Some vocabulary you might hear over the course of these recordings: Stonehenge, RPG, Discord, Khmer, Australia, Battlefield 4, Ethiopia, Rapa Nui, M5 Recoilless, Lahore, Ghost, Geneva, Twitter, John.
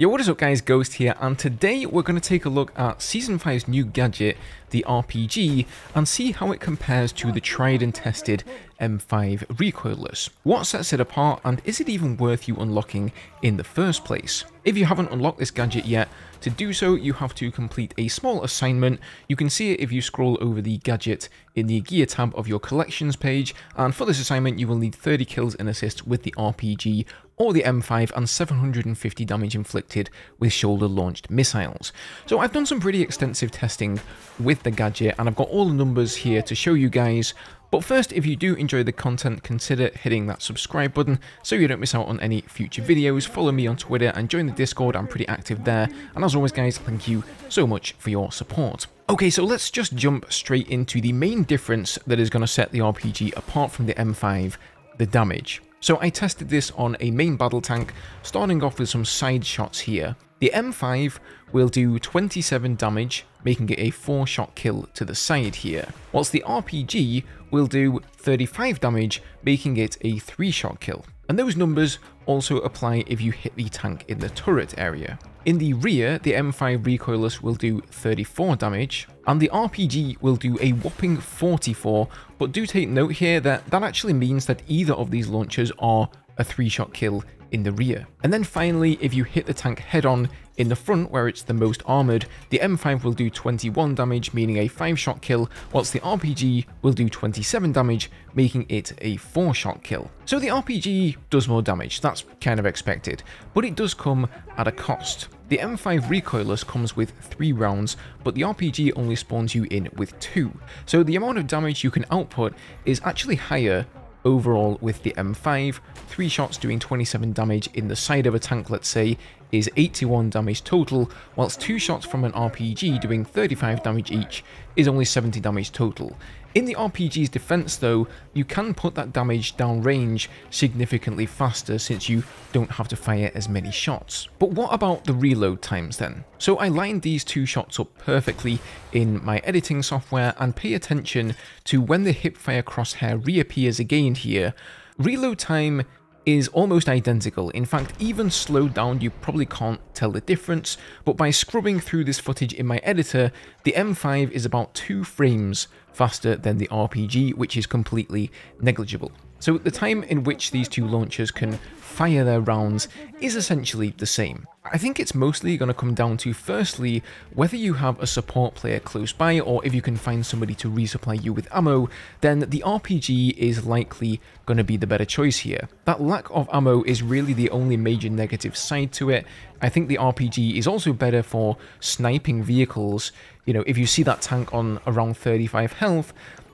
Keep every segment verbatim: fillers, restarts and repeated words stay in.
Yo, what is up guys, Ghost here, and today we're going to take a look at Season five's new gadget, the R P G, and see how it compares to the tried and tested M five Recoilless. What sets it apart, and is it even worth you unlocking in the first place? If you haven't unlocked this gadget yet, to do so you have to complete a small assignment. You can see it if you scroll over the gadget in the gear tab of your collections page, and for this assignment you will need thirty kills and assists with the R P G or the M five and seven hundred fifty damage inflicted with shoulder launched missiles. So I've done some pretty extensive testing with the gadget and I've got all the numbers here to show you guys. But first, if you do enjoy the content, consider hitting that subscribe button so you don't miss out on any future videos. Follow me on Twitter and join the Discord, I'm pretty active there. And as always guys, thank you so much for your support. Okay, so let's just jump straight into the main difference that is going to set the R P G apart from the M five, the damage. So I tested this on a main battle tank, starting off with some side shots here. The M five will do twenty-seven damage, making it a four shot kill to the side here, whilst the R P G will do thirty-five damage, making it a three shot kill. And those numbers also apply if you hit the tank in the turret area. In the rear, the M five Recoilless will do thirty-four damage, and the R P G will do a whopping forty-four, but do take note here that that actually means that either of these launchers are a three shot kill in the rear. And then finally, if you hit the tank head-on in the front where it's the most armoured, the M five will do twenty-one damage, meaning a five shot kill, whilst the R P G will do twenty-seven damage, making it a four shot kill. So the R P G does more damage, that's kind of expected, but it does come at a cost. The M five Recoilless comes with three rounds, but the R P G only spawns you in with two, so the amount of damage you can output is actually higher overall with the M five. Three shots doing twenty-seven damage in the side of a tank, let's say, is eighty-one damage total, whilst two shots from an R P G doing thirty-five damage each is only seventy damage total. In the R P G's defense though, you can put that damage downrange significantly faster since you don't have to fire as many shots. But what about the reload times then? So I lined these two shots up perfectly in my editing software, and pay attention to when the hipfire crosshair reappears again here. Reload time is almost identical, in fact even slowed down you probably can't tell the difference, but by scrubbing through this footage in my editor, the M five is about two frames faster than the R P G, which is completely negligible. So the time in which these two launchers can fire their rounds is essentially the same. I think it's mostly going to come down to, firstly, whether you have a support player close by, or if you can find somebody to resupply you with ammo, then the R P G is likely going to be the better choice here. That lack of ammo is really the only major negative side to it. I think the R P G is also better for sniping vehicles. You know, if you see that tank on around thirty-five health,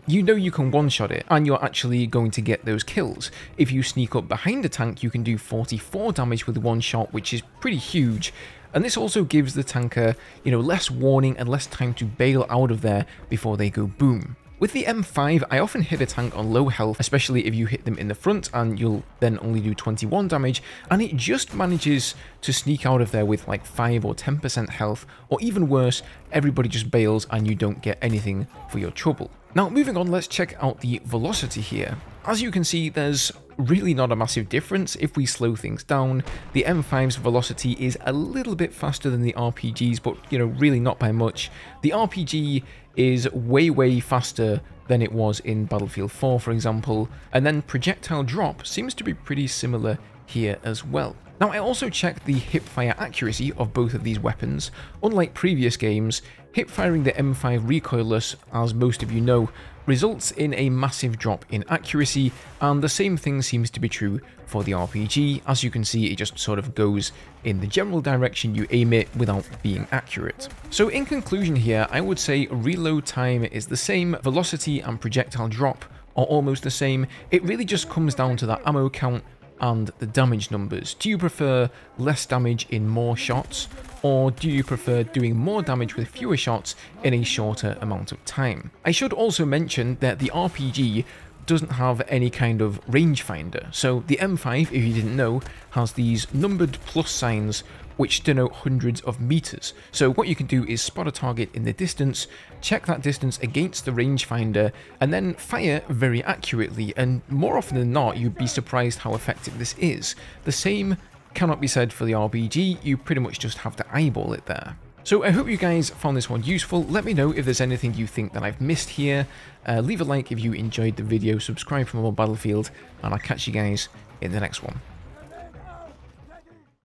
you know you can one shot it, and you're actually going to get those kills. If you sneak up behind a tank, you can do forty-four damage with one shot, which is pretty huge. And this also gives the tanker, you know, less warning and less time to bail out of there before they go boom. With the M five, I often hit a tank on low health, especially if you hit them in the front, and you'll then only do twenty-one damage, and it just manages to sneak out of there with like five or ten percent health, or even worse, everybody just bails and you don't get anything for your trouble. Now moving on, let's check out the velocity here. As you can see, there's really not a massive difference if we slow things down. The M five's velocity is a little bit faster than the R P G's, but you know, really not by much. The R P G is way, way faster than it was in Battlefield four, for example, and then projectile drop seems to be pretty similar here as well. Now I also checked the hipfire accuracy of both of these weapons. Unlike previous games, hipfiring the M five Recoilless, as most of you know, results in a massive drop in accuracy, and the same thing seems to be true for the R P G. As you can see, it just sort of goes in the general direction you aim it without being accurate. So in conclusion here, I would say reload time is the same, velocity and projectile drop are almost the same. It really just comes down to that ammo count and the damage numbers. Do you prefer less damage in more shots, or do you prefer doing more damage with fewer shots in a shorter amount of time? I should also mention that the R P G doesn't have any kind of rangefinder. So the M five, if you didn't know, has these numbered plus signs which denote hundreds of meters. So what you can do is spot a target in the distance, check that distance against the rangefinder, and then fire very accurately, and more often than not, you'd be surprised how effective this is. The same cannot be said for the R P G, you pretty much just have to eyeball it there. So I hope you guys found this one useful. Let me know if there's anything you think that I've missed here. Uh, leave a like if you enjoyed the video, subscribe for more Battlefield, and I'll catch you guys in the next one.